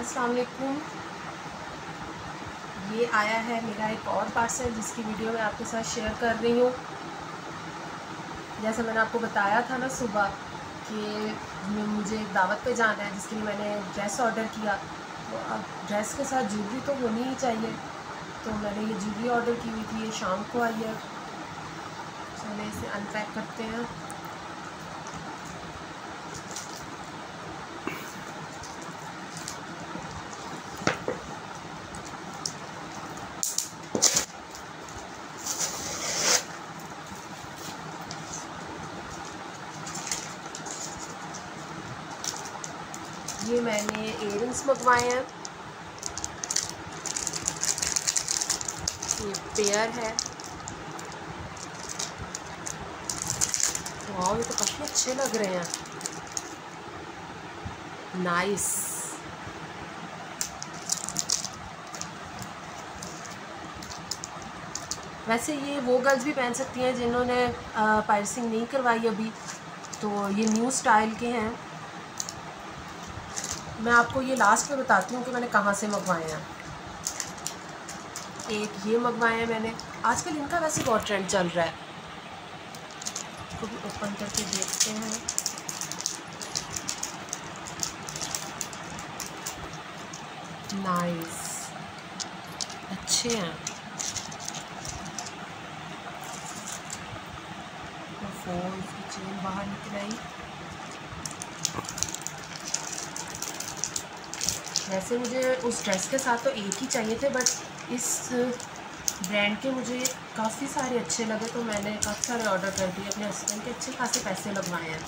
अस्सलाम वालेकुम। ये आया है मेरा एक और पार्सल जिसकी वीडियो मैं आपके साथ शेयर कर रही हूँ। जैसे मैंने आपको बताया था ना सुबह कि मुझे दावत पे जाना है, जिसके लिए मैंने ड्रेस ऑर्डर किया। तो अब ड्रेस के साथ ज्वेलरी तो होनी ही चाहिए, तो मैंने ये ज्वेलरी ऑर्डर की हुई थी, ये शाम को आई है। चलिए इसे अनपैक करते हैं। ये मैंने इयररिंग्स मंगवाए हैं, ये पेयर है। वाव, ये तो काफ़ी अच्छे लग रहे हैं। नाइस। वैसे ये वो गर्ल्स भी पहन सकती हैं जिन्होंने पायरसिंग नहीं करवाई अभी, तो ये न्यू स्टाइल के हैं। मैं आपको ये लास्ट में बताती हूँ कि मैंने कहाँ से मंगवाए हैं। एक ये मंगवाए हैं मैंने, आजकल इनका वैसे बहुत ट्रेंड चल रहा है। इसको भी ओपन करके देखते हैं। नाइस, अच्छे हैं। तो फोन की चेन बाहर निकल आई। वैसे मुझे उस ड्रेस के साथ तो एक ही चाहिए थे, बट इस ब्रांड के मुझे काफ़ी सारे अच्छे लगे, तो मैंने काफ़ी सारे ऑर्डर कर दिए। अपने हस्बैंड के अच्छे खासे पैसे लगवाए हैं।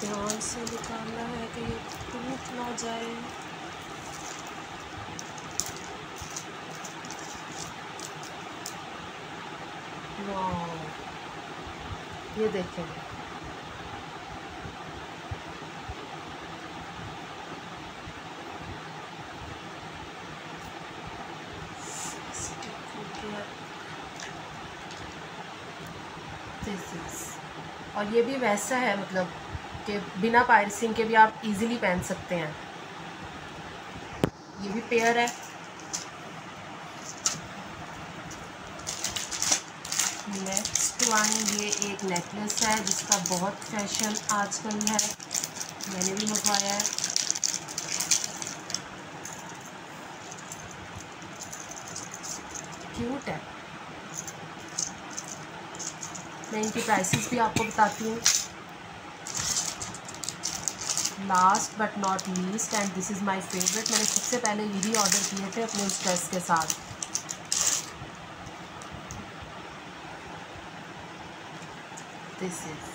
ध्यान से निकालना है कि ये टूट ना जाए। वाह, ये देखें, और ये भी वैसा है, मतलब के बिना पायरसिंग के भी आप इजीली पहन सकते हैं। ये भी पेयर है। नेक्स्ट वन, ये एक नेकलेस है जिसका बहुत फैशन आजकल है, मैंने भी मंगवाया है। क्यूट है। मैं इनकी प्राइसेस भी आपको बताती हूँ। Last but not least and this is my favourite, मैंने सबसे पहले यही ऑर्डर किए थे अपने उस ड्रेस के साथ। दिस इज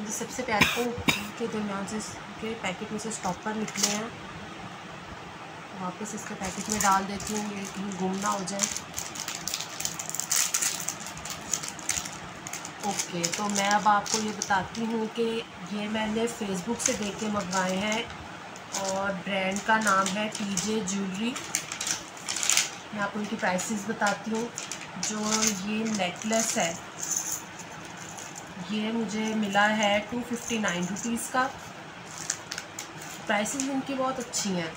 मुझे सबसे प्यारे के दरमियान से के पैकेट में से स्टॉपर निकले हैं। वापस इसके पैकेट में डाल देती हूँ, ये कहीं गुम ना हो जाए। ओके, तो मैं अब आपको ये बताती हूँ कि ये मैंने फ़ेसबुक से देख के मंगवाए हैं, और ब्रांड का नाम है पीजे ज्वेलरी। मैं आपको इनकी प्राइसेस बताती हूँ। जो ये नेकलेस है, ये मुझे मिला है 259 रुपीज़ का। प्राइसेस इनकी बहुत अच्छी हैं।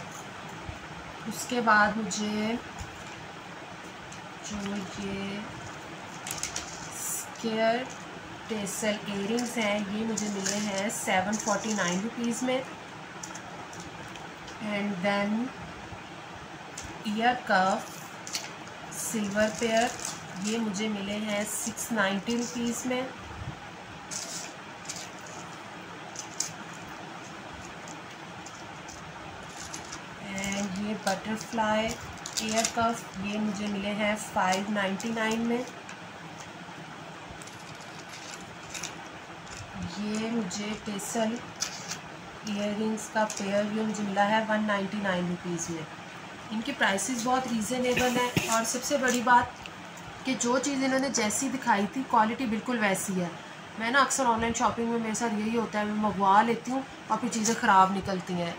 उसके बाद मुझे जो ये केयर टेसल इयरिंग्स हैं, ये मुझे मिले हैं 749 रुपीज़ में। And then ear cuff silver pair, ये मुझे मिले हैं 690 रुपीज़ में। एंड ये बटरफ्लाई ईयर कफ, ये मुझे मिले हैं 599 में। ये मुझे टेसल इयररिंग्स का पेयर, ये मुझे मिला है 199 रुपीज़ में। इनकी प्राइसेस बहुत रीज़नेबल हैं, और सबसे बड़ी बात कि जो चीज़ इन्होंने जैसी दिखाई थी क्वालिटी बिल्कुल वैसी है। मैं ना अक्सर ऑनलाइन शॉपिंग में मेरे साथ यही होता है, मैं मंगवा लेती हूँ और फिर चीज़ें ख़राब निकलती हैं।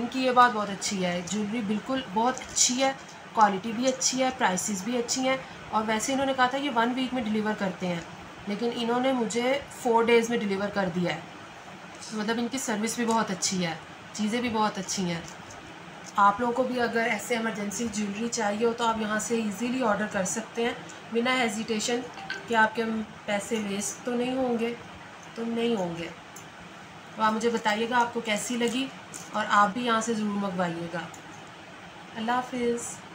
इनकी ये बात बहुत अच्छी है, ज्वेलरी बिल्कुल बहुत अच्छी है, क्वालिटी भी अच्छी है, प्राइसेस भी अच्छी हैं। और वैसे इन्होंने कहा था कि 1 वीक में डिलीवर करते हैं, लेकिन इन्होंने मुझे 4 डेज़ में डिलीवर कर दिया है। मतलब इनकी सर्विस भी बहुत अच्छी है, चीज़ें भी बहुत अच्छी हैं। आप लोगों को भी अगर ऐसे इमरजेंसी ज्वेलरी चाहिए हो तो आप यहाँ से इजीली ऑर्डर कर सकते हैं बिना हेजिटेशन कि आपके पैसे वेस्ट तो नहीं होंगे। तो आप मुझे बताइएगा आपको कैसी लगी, और आप भी यहाँ से ज़रूर मंगवाइएगा। अल्लाह हाफिज़।